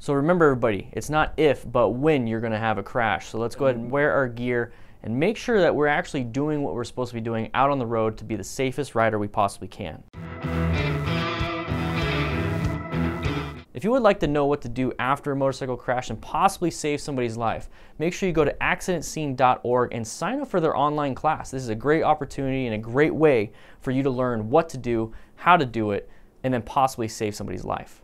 So remember everybody, it's not if, but when you're gonna have a crash. So let's go ahead and wear our gear and make sure that we're actually doing what we're supposed to be doing out on the road to be the safest rider we possibly can. If you would like to know what to do after a motorcycle crash and possibly save somebody's life, make sure you go to accidentscene.org and sign up for their online class. This is a great opportunity and a great way for you to learn what to do, how to do it, and then possibly save somebody's life.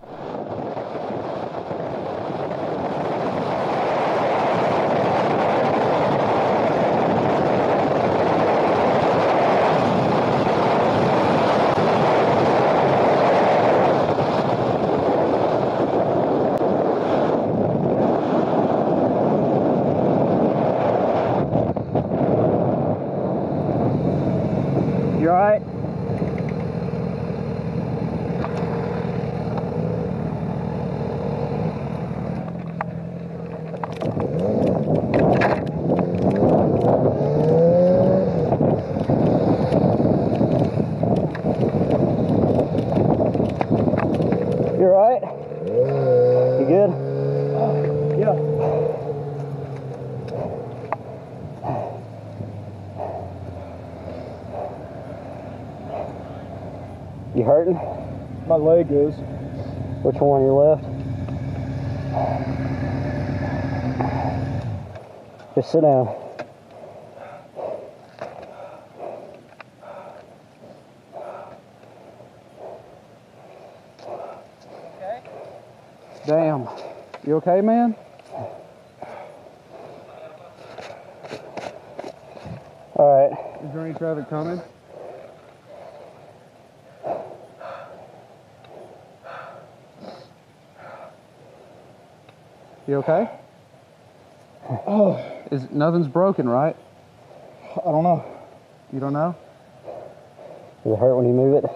You hurting? My leg is. Which one you left? Just sit down. Okay. Damn. You okay, man? All right. Is there any traffic coming? You okay? Oh, nothing's broken, right? I don't know. You don't know? Does it hurt when you move it?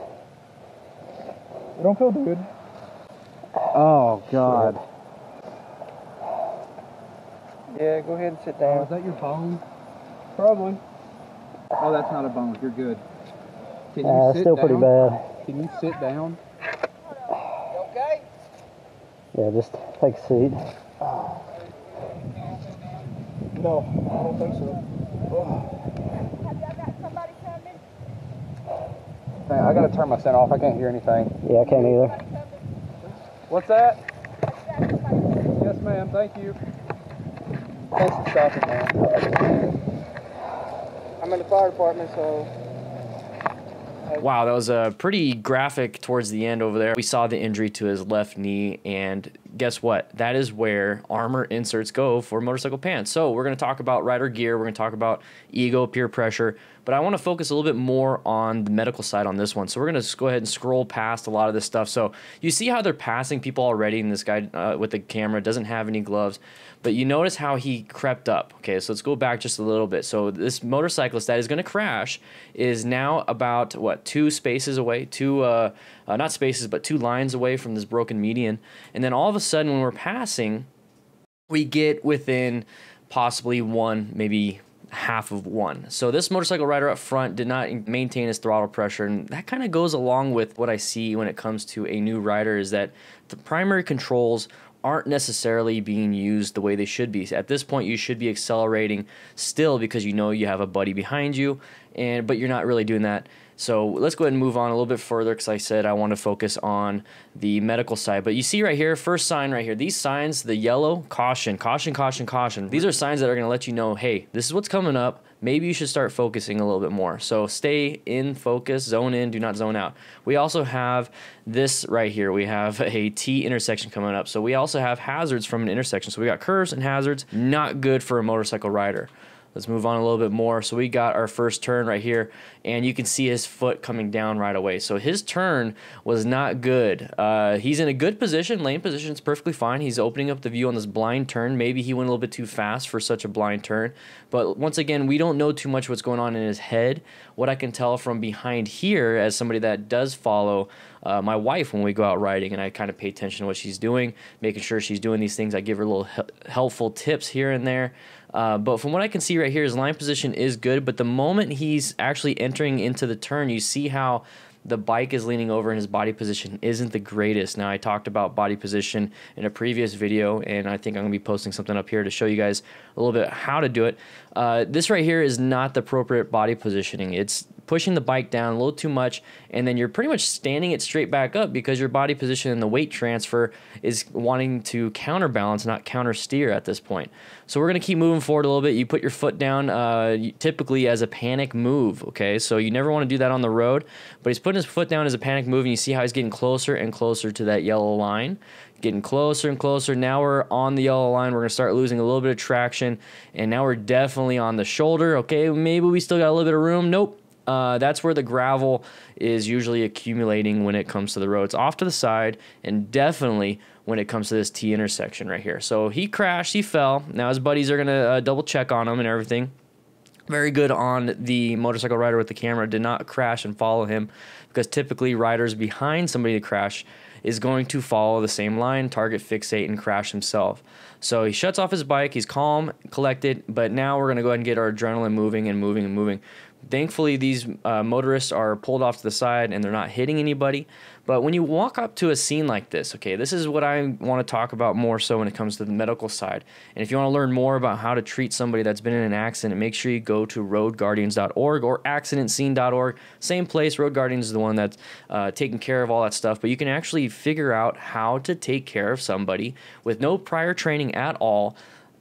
It don't feel good. Oh God. Shit. Yeah, go ahead and sit down. Oh, is that your bone? Probably. Oh, that's not a bone. You're good. Can you sit down? Still pretty bad. Can you sit down? You okay? Yeah, just take a seat. No, I don't think so. Oh. Have y'all got somebody coming? Man, I gotta turn my scent off. I can't hear anything. Yeah, I can't either. What's that? Yes, ma'am. Thank you. Thanks for stopping, man. I'm in the fire department, so... Wow, that was a pretty graphic towards the end over there. We saw the injury to his left knee, and guess what? That is where armor inserts go for motorcycle pants. So we're going to talk about rider gear. We're going to talk about ego, peer pressure, but I want to focus a little bit more on the medical side on this one. So we're going to go ahead and scroll past a lot of this stuff. So you see how they're passing people already, and this guy with the camera doesn't have any gloves, but you notice how he crept up. Okay, so let's go back just a little bit. So this motorcyclist that is going to crash is now about, what, two spaces away, not spaces, but two lines away from this broken median. And then all of a sudden when we're passing, we get within possibly one, maybe half of one. So this motorcycle rider up front did not maintain his throttle pressure, and that kind of goes along with what I see when it comes to a new rider, is that the primary controls aren't necessarily being used the way they should be. At this point, you should be accelerating still because you know you have a buddy behind you, but you're not really doing that. So let's go ahead and move on a little bit further, because I said I want to focus on the medical side. But you see right here, first sign right here, these signs, the yellow, caution, caution, caution, caution. These are signs that are going to let you know, hey, this is what's coming up. Maybe you should start focusing a little bit more. So stay in focus, zone in, do not zone out. We also have this right here. We have a T intersection coming up. So we also have hazards from an intersection. So we got curves and hazards, not good for a motorcycle rider. Let's move on a little bit more. So we got our first turn right here, and you can see his foot coming down right away. So his turn was not good. He's in a good position. Lane position is perfectly fine. He's opening up the view on this blind turn. Maybe he went a little bit too fast for such a blind turn. But once again, we don't know too much what's going on in his head. What I can tell from behind here, as somebody that does follow my wife when we go out riding, and I kind of pay attention to what she's doing, making sure she's doing these things. I give her little helpful tips here and there. But from what I can see right here, his line position is good, but the moment he's actually entering into the turn, you see how the bike is leaning over and his body position isn't the greatest. Now, I talked about body position in a previous video, and I think I'm going to be posting something up here to show you guys a little bit how to do it. This right here is not the appropriate body positioning. It's pushing the bike down a little too much, and then you're pretty much standing it straight back up because your body position and the weight transfer is wanting to counterbalance, not counter steer at this point. So we're going to keep moving forward a little bit. You put your foot down typically as a panic move, okay? So you never want to do that on the road, but he's putting his foot down as a panic move, and you see how he's getting closer and closer to that yellow line. Getting closer and closer. Now we're on the yellow line. We're going to start losing a little bit of traction, and now we're definitely on the shoulder. Okay, maybe we still got a little bit of room. Nope. That's where the gravel is usually accumulating when it comes to the road. It's off to the side, and definitely when it comes to this T intersection right here. So he crashed, he fell. Now his buddies are going to double check on him and everything. Very good on the motorcycle rider with the camera. Did not crash and follow him, because typically riders behind somebody to crash is going to follow the same line, target, fixate, and crash himself. So he shuts off his bike. He's calm, collected, but now we're going to go ahead and get our adrenaline moving and moving and moving. Thankfully, these motorists are pulled off to the side and they're not hitting anybody. But when you walk up to a scene like this, okay, this is what I want to talk about more so when it comes to the medical side. And if you want to learn more about how to treat somebody that's been in an accident, make sure you go to roadguardians.org or accidentscene.org. Same place. Road Guardians is the one that's taking care of all that stuff. But you can actually figure out how to take care of somebody with no prior training at all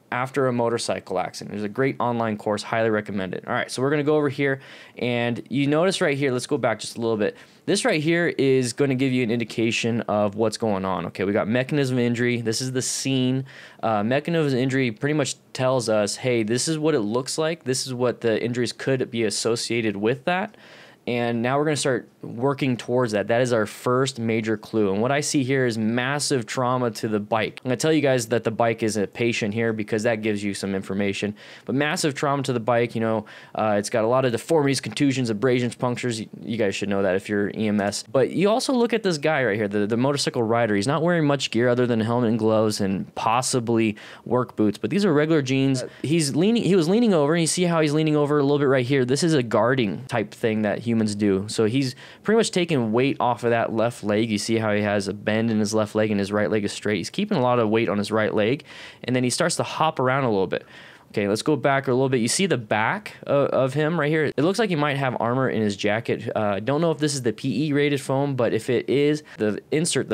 after a motorcycle accident. There's a great online course, highly recommend it. All right, so we're going to go over here, and you notice right here, let's go back just a little bit. This right here is going to give you an indication of what's going on. Okay, we got mechanism of injury. This is the scene. Mechanism of injury pretty much tells us, hey, this is what it looks like. This is what the injuries could be associated with that. And now we're going to start working towards that. That is our first major clue. And what I see here is massive trauma to the bike. I'm going to tell you guys that the bike is a patient here because that gives you some information. But massive trauma to the bike, you know, it's got a lot of deformities, contusions, abrasions, punctures. You guys should know that if you're EMS. But you also look at this guy right here, the motorcycle rider. He's not wearing much gear other than a helmet and gloves and possibly work boots. But these are regular jeans. He was leaning over, and you see how he's leaning over a little bit right here. This is a guarding type thing that humans do. So he's pretty much taking weight off of that left leg. You see how he has a bend in his left leg and his right leg is straight. He's keeping a lot of weight on his right leg, and then he starts to hop around a little bit. Okay, let's go back a little bit. You see the back of him right here. It looks like he might have armor in his jacket. I don't know if this is the PE rated foam, but if it is, the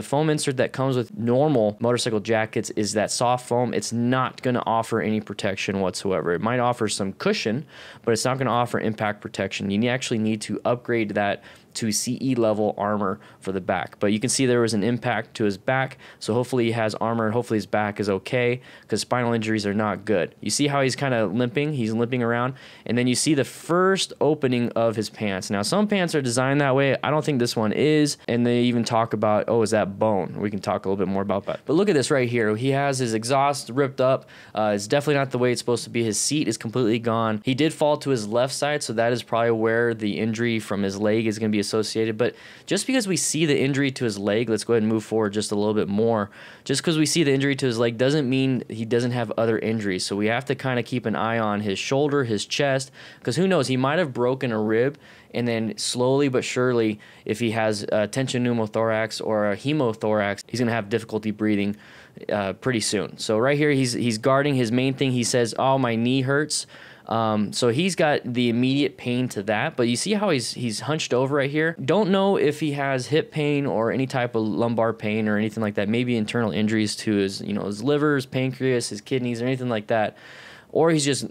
foam insert that comes with normal motorcycle jackets is that soft foam. It's not going to offer any protection whatsoever. It might offer some cushion, but it's not going to offer impact protection. You actually need to upgrade that to CE level armor for the back. But you can see there was an impact to his back, so hopefully he has armor and hopefully his back is okay, because spinal injuries are not good. You see how he's kind of limping? He's limping around, and then you see the first opening of his pants. Now, some pants are designed that way. I don't think this one is, and they even talk about, oh, is that bone? We can talk a little bit more about that. But look at this right here. He has his exhaust ripped up. It's definitely not the way it's supposed to be. His seat is completely gone. He did fall to his left side, so that is probably where the injury from his leg is going to be associated. But just because we see the injury to his leg, let's go ahead and move forward just a little bit more. Just because we see the injury to his leg doesn't mean he doesn't have other injuries. So we have to kind of keep an eye on his shoulder, his chest, because who knows, he might have broken a rib. And then slowly but surely, if he has a tension pneumothorax or a hemothorax, he's going to have difficulty breathing pretty soon. So right here, he's guarding his main thing. He says, oh, my knee hurts. So he's got the immediate pain to that, but you see how he's hunched over right here. Don't know if he has hip pain or any type of lumbar pain or anything like that. Maybe internal injuries to his, you know, his liver, his pancreas, his kidneys, or anything like that. Or he's just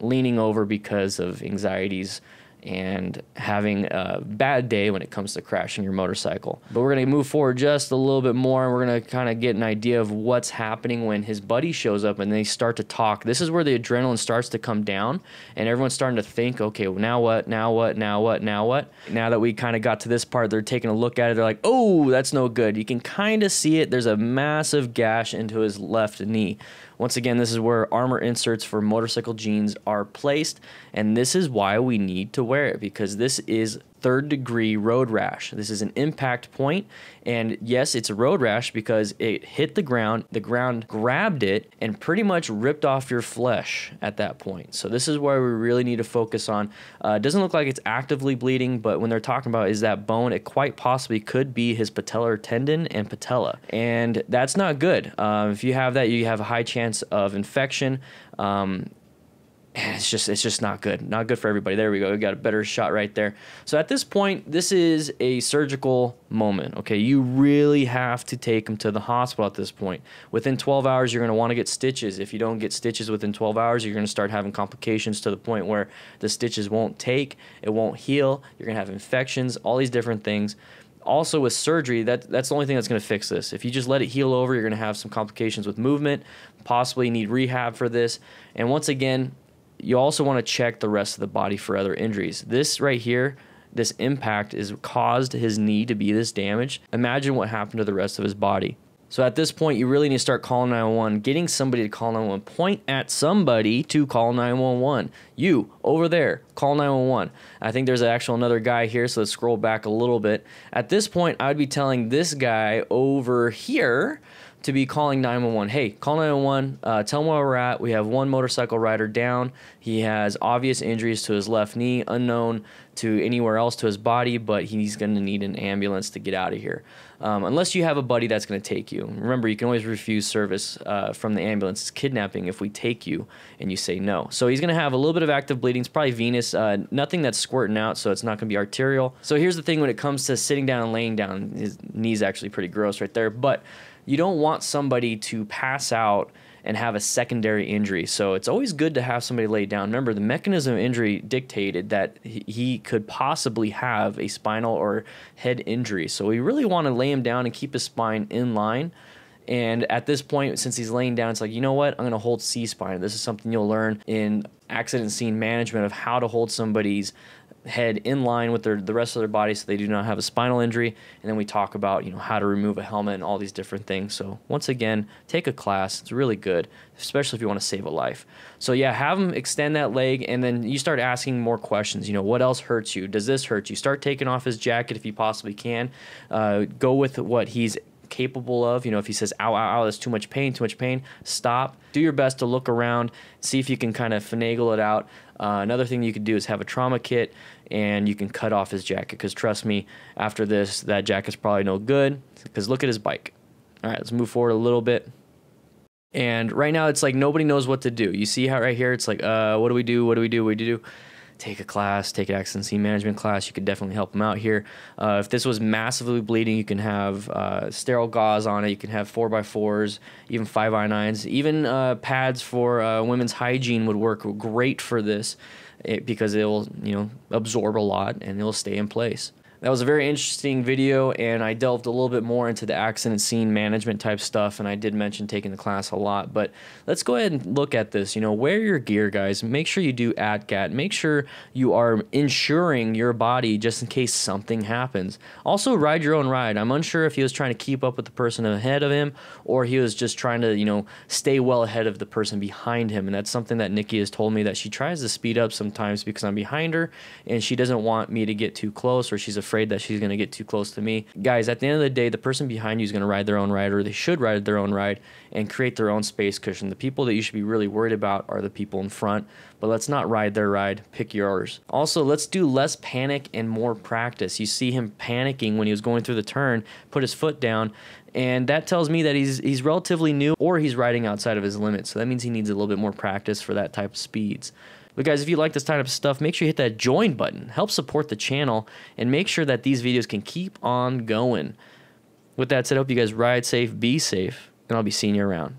leaning over because of anxieties and having a bad day when it comes to crashing your motorcycle. But we're going to move forward just a little bit more, and we're going to kind of get an idea of what's happening when his buddy shows up and they start to talk. This is where the adrenaline starts to come down, and everyone's starting to think, okay, well, now what, now what, now what, now what? Now that we kind of got to this part, they're taking a look at it. They're like, oh, that's no good. You can kind of see it. There's a massive gash into his left knee. Once again, this is where armor inserts for motorcycle jeans are placed, and this is why we need to wear wear it because this is third-degree road rash. This is an impact point, and yes, it's a road rash because it hit the ground grabbed it, and pretty much ripped off your flesh at that point. So this is where we really need to focus on. It doesn't look like it's actively bleeding, but when they're talking about is that bone, it quite possibly could be his patellar tendon and patella, and that's not good. If you have that, you have a high chance of infection. It's just not good. Not good for everybody. There we go. We got a better shot right there. So at this point, this is a surgical moment. Okay, you really have to take them to the hospital at this point. Within 12 hours, you're going to want to get stitches. If you don't get stitches within 12 hours, you're going to start having complications to the point where the stitches won't take, it won't heal, you're going to have infections, all these different things. Also with surgery, that's the only thing that's going to fix this. If you just let it heal over, you're going to have some complications with movement, possibly need rehab for this. And once again, you also want to check the rest of the body for other injuries. This right here, this impact is caused his knee to be this damaged. Imagine what happened to the rest of his body. So at this point, you really need to start calling 911, getting somebody to call 911, point at somebody to call 911. You, over there, call 911. I think there's actually another guy here, so let's scroll back a little bit. At this point, I'd be telling this guy over here to be calling 911. Hey, call 911, tell them where we're at. We have one motorcycle rider down. He has obvious injuries to his left knee, unknown to anywhere else to his body, but he's gonna need an ambulance to get out of here. Unless you have a buddy that's gonna take you. Remember, you can always refuse service from the ambulance. It's kidnapping if we take you and you say no. So he's gonna have a little bit of active bleeding. It's probably venous, nothing that's squirting out, so it's not gonna be arterial. So here's the thing when it comes to sitting down and laying down, his knee's actually pretty gross right there, but you don't want somebody to pass out and have a secondary injury. So it's always good to have somebody lay down. Remember, the mechanism of injury dictated that he could possibly have a spinal or head injury. So we really want to lay him down and keep his spine in line. And at this point, since he's laying down, it's like, you know what? I'm going to hold C-spine. This is something you'll learn in accident scene management of how to hold somebody's head in line with the rest of their body so they do not have a spinal injury. And then we talk about, you know, how to remove a helmet and all these different things. So once again, take a class. It's really good, especially if you want to save a life. So yeah, have them extend that leg, and then you start asking more questions. You know, what else hurts you? Does this hurt you? Start taking off his jacket if you possibly can. Go with what he's capable of. You know, if he says, ow, ow, ow, that's too much pain, stop. Do your best to look around, see if you can kind of finagle it out. Another thing you could do is have a trauma kit, and you can cut off his jacket, because trust me, after this, that jacket's probably no good, because look at his bike. All right, let's move forward a little bit. And right now, it's like nobody knows what to do. You see how right here, it's like, what do we do? What do we do? What do we do? Take a class, take an accident scene management class. You could definitely help them out here. If this was massively bleeding, you can have sterile gauze on it. You can have 4x4s, even 5i9s, even pads for women's hygiene would work great for this, because it will, you know, absorb a lot and it will stay in place. That was a very interesting video, and I delved a little bit more into the accident scene management type stuff, and I did mention taking the class a lot, but let's go ahead and look at this. You know, wear your gear, guys. Make sure you do ATGAT. Make sure you are insuring your body just in case something happens. Also, ride your own ride. I'm unsure if he was trying to keep up with the person ahead of him, or he was just trying to, you know, stay well ahead of the person behind him, and that's something that Nikki has told me, that she tries to speed up sometimes because I'm behind her, and she doesn't want me to get too close, or she's afraid that she's going to get too close to me. Guys, at the end of the day, the person behind you is going to ride their own ride, or they should ride their own ride and create their own space cushion. The people that you should be really worried about are the people in front, but let's not ride their ride. Pick yours. Also, let's do less panic and more practice. You see him panicking when he was going through the turn, put his foot down, and that tells me that he's relatively new, or he's riding outside of his limits. So that means he needs a little bit more practice for that type of speeds. But guys, if you like this type of stuff, make sure you hit that join button. Help support the channel and make sure that these videos can keep on going. With that said, I hope you guys ride safe, be safe, and I'll be seeing you around.